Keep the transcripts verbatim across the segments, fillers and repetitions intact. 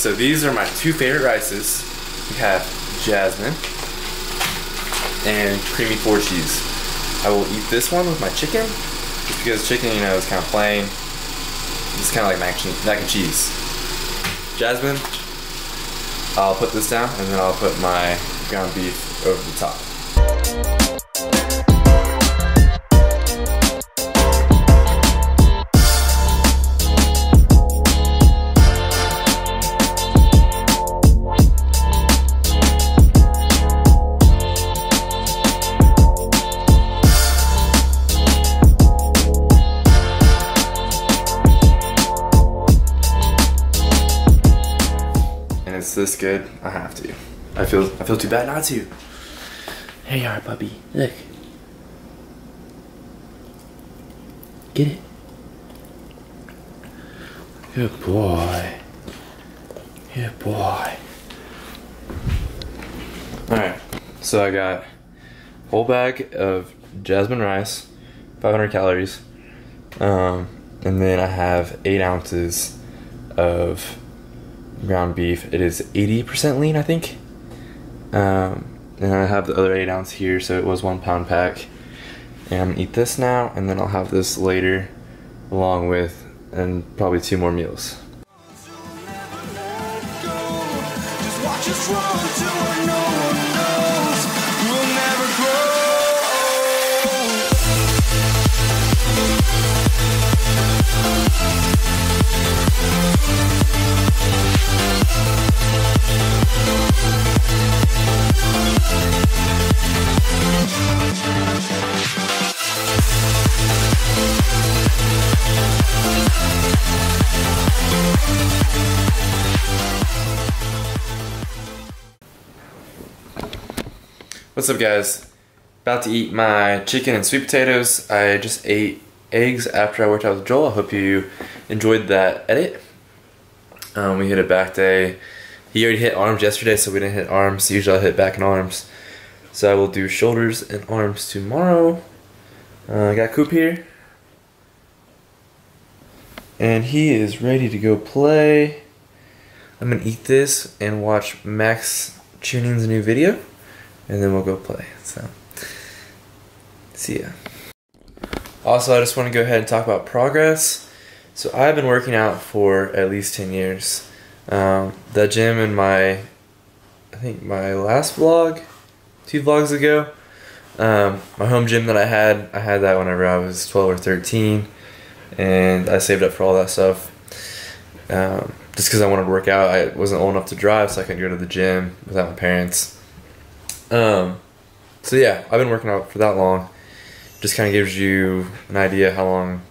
So these are my two favorite rices. We have jasmine and creamy four cheese. I will eat this one with my chicken, just because chicken, you know, is kind of plain. It's kind of like mac and cheese. Jasmine, I'll put this down, and then I'll put my ground beef over the top. It's this good, I have to. I feel I feel too bad not to. Here you are, puppy. Look. Get it. Good boy. Good boy. Alright, so I got a whole bag of jasmine rice, five hundred calories, um, and then I have eight ounces of ground beef. It is eighty percent lean, I think. Um, and I have the other eight ounce here, so it was one pound pack. And I'm gonna eat this now, and then I'll have this later, along with, and probably two more meals. What's up, guys? About to eat my chicken and sweet potatoes. I just ate eggs after I worked out with Joel. I hope you enjoyed that edit. Um, we hit a back day. He already hit arms yesterday, so we didn't hit arms. Usually I hit back and arms. So I will do shoulders and arms tomorrow. Uh, I got Coop here. And he is ready to go play. I'm gonna eat this and watch Max Tuning's new video. And then we'll go play, so see ya. Also, I just wanna go ahead and talk about progress. So I've been working out for at least ten years. Um, that gym in my, I think my last vlog, two vlogs ago, um, my home gym that I had, I had that whenever I was twelve or thirteen, and I saved up for all that stuff. Um, just cause I wanted to work out. I wasn't old enough to drive, so I couldn't go to the gym without my parents. Um, so yeah, I've been working out for that long. Just kinda gives you an idea how long,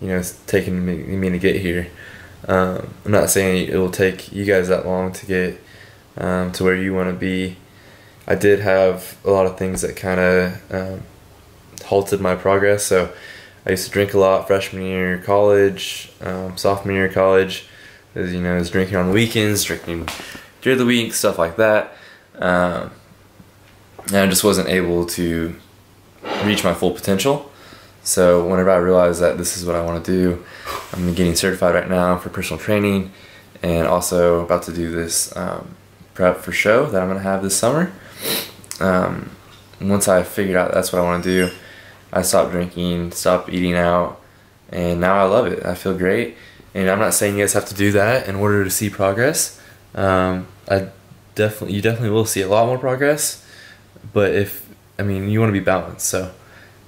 you know, it's taking me, me to get here. Um, I'm not saying it will take you guys that long to get um, to where you want to be. I did have a lot of things that kind of um, halted my progress. So I used to drink a lot freshman year of college, um, sophomore year of college. As you know, I was drinking on weekends, drinking during the week, stuff like that. Um, and I just wasn't able to reach my full potential. So whenever I realized that this is what I want to do, I'm getting certified right now for personal training, and also about to do this um, prep for show that I'm going to have this summer. Um, once I figured out that's what I want to do, I stopped drinking, stopped eating out, and now I love it. I feel great, and I'm not saying you guys have to do that in order to see progress. Um, I definitely, you definitely will see a lot more progress, but if, I mean, you want to be balanced, so.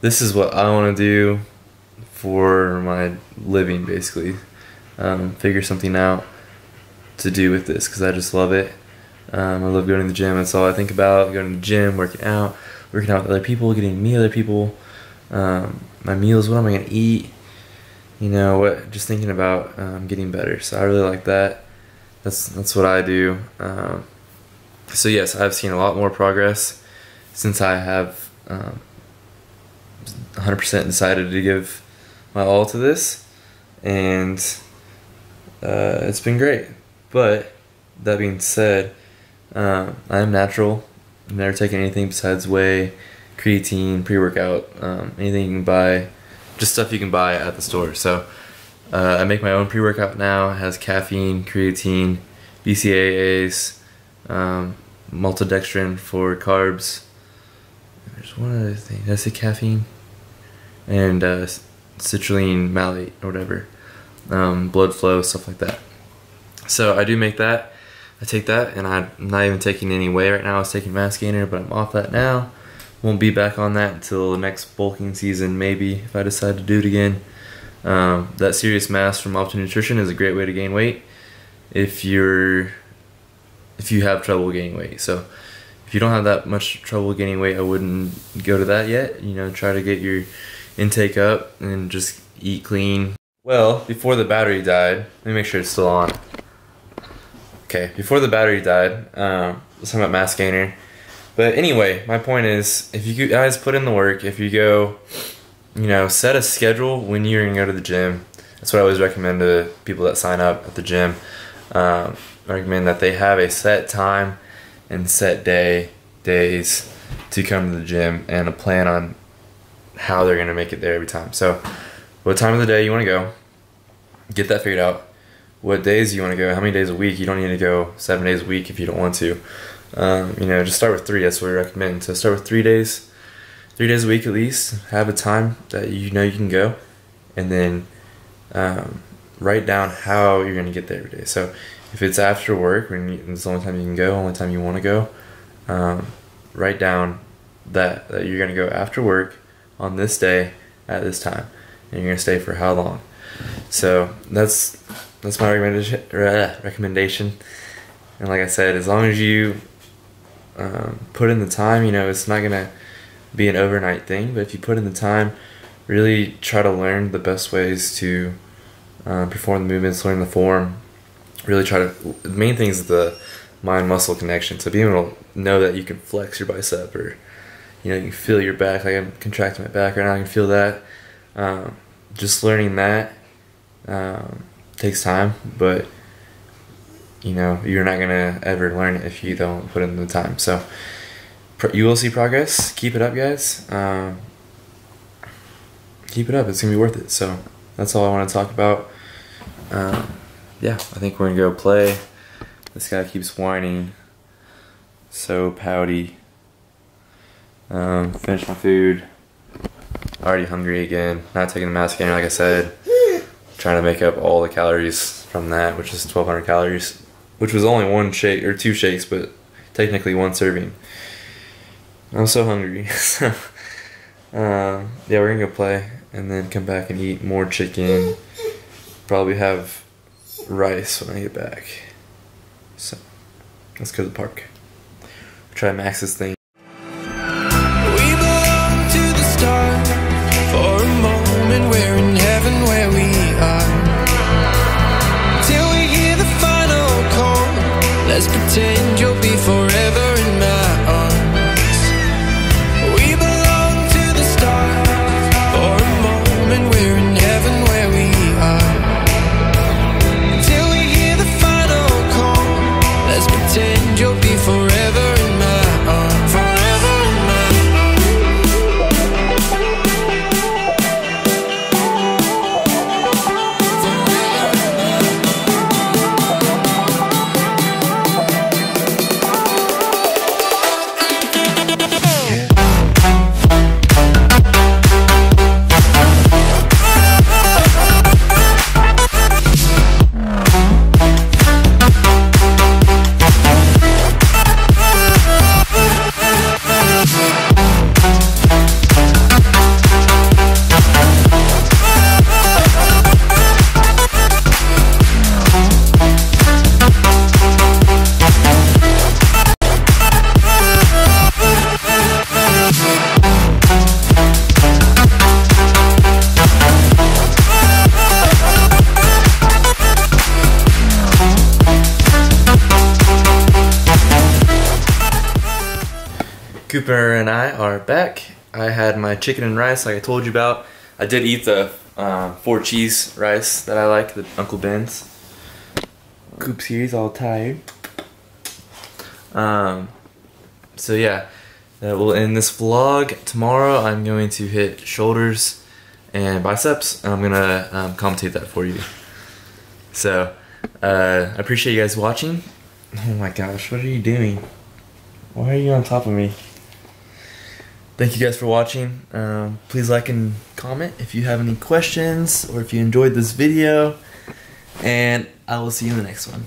This is what I want to do for my living, basically. Um, figure something out to do with this, because I just love it. Um, I love going to the gym. That's all I think about, going to the gym, working out, working out with other people, getting to meet other people, um, my meals, what am I going to eat, you know, what, just thinking about um, getting better. So I really like that. That's, that's what I do. Um, so yes, I've seen a lot more progress since I have um, one hundred percent decided to give my all to this, and uh, it's been great. But that being said, um, I am natural. I've never taken anything besides whey, creatine, pre-workout, um, anything you can buy, just stuff you can buy at the store. So uh, I make my own pre-workout now. It has caffeine, creatine, B C A As, um, maltodextrin for carbs. There's one other thing. Did I say caffeine? And uh, citrulline malate or whatever. Um, blood flow, stuff like that. So I do make that. I take that, and I'm not even taking any whey right now. I was taking mass gainer, but I'm off that now. Won't be back on that until the next bulking season, maybe, if I decide to do it again. Um, that Serious Mass from Optimum Nutrition is a great way to gain weight if you're if you have trouble gaining weight. So if you don't have that much trouble gaining weight, I wouldn't go to that yet. You know, try to get your intake up and just eat clean. Well, before the battery died, let me make sure it's still on. Okay, before the battery died, um, let's talk about mass gainer. But anyway, my point is, if you guys put in the work, if you go, you know, set a schedule when you're gonna go to the gym. That's what I always recommend to people that sign up at the gym. Um, I recommend that they have a set time and set day, days to come to the gym, and a plan on how they're gonna make it there every time. So what time of the day you wanna go, get that figured out. What days you wanna go, how many days a week. You don't need to go seven days a week if you don't want to. Um, you know, just start with three, that's what we recommend. So start with three days, three days a week at least. Have a time that you know you can go, and then um, write down how you're gonna get there every day. So if it's after work, when you, it's the only time you can go, only time you wanna go, um, write down that, that you're gonna go after work on this day at this time, and you're gonna stay for how long. So that's that's my recommendation. And like I said, as long as you um, put in the time, you know, it's not gonna be an overnight thing, but if you put in the time, really try to learn the best ways to uh, perform the movements, learn the form, really try to, the main thing is the mind-muscle connection. So being able to know that you can flex your bicep, or, you know, you can feel your back, like I'm contracting my back right now, I can feel that. Um, just learning that um, takes time, but you know, you're not gonna ever learn it if you don't put in the time. So you will see progress. Keep it up, guys. Um, keep it up. It's gonna be worth it. So that's all I want to talk about. Um, yeah, I think we're gonna go play. This guy keeps whining. So pouty. Um, finish my food. Already hungry again. Not taking the mask in, like I said. Trying to make up all the calories from that, which is twelve hundred calories. Which was only one shake, or two shakes, but technically one serving. I'm so hungry. So, um, yeah, we're gonna go play and then come back and eat more chicken. Probably have rice when I get back. So, let's go to the park. Try Max's thing. We belong to the stars. For a moment, we're in heaven where we are. Till we hear the final call, let's pretend you'll be forever in my. Cooper and I are back. I had my chicken and rice like I told you about. I did eat the uh, four cheese rice that I like, the Uncle Ben's. Coop's here, he's all tired. Um, so yeah, that will end this vlog. Tomorrow I'm going to hit shoulders and biceps, and I'm gonna um, commentate that for you. So, uh, I appreciate you guys watching. Oh my gosh, what are you doing? Why are you on top of me? Thank you guys for watching. Um, please like and comment if you have any questions or if you enjoyed this video. And I will see you in the next one.